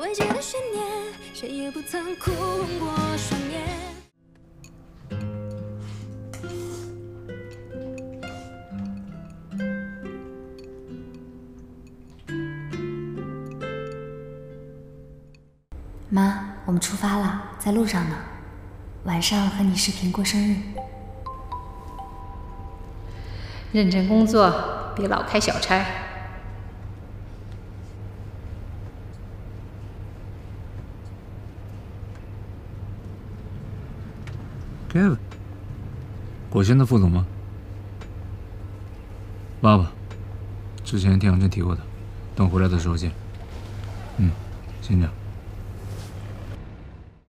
未解的悬念，谁也不曾哭过双眼。 妈，我们出发了，在路上呢。晚上和你视频过生日。认真工作，别老开小差。Gavin， 果轩的副总吗？爸爸，之前听杨振提过的，等回来的时候见。嗯，先这样。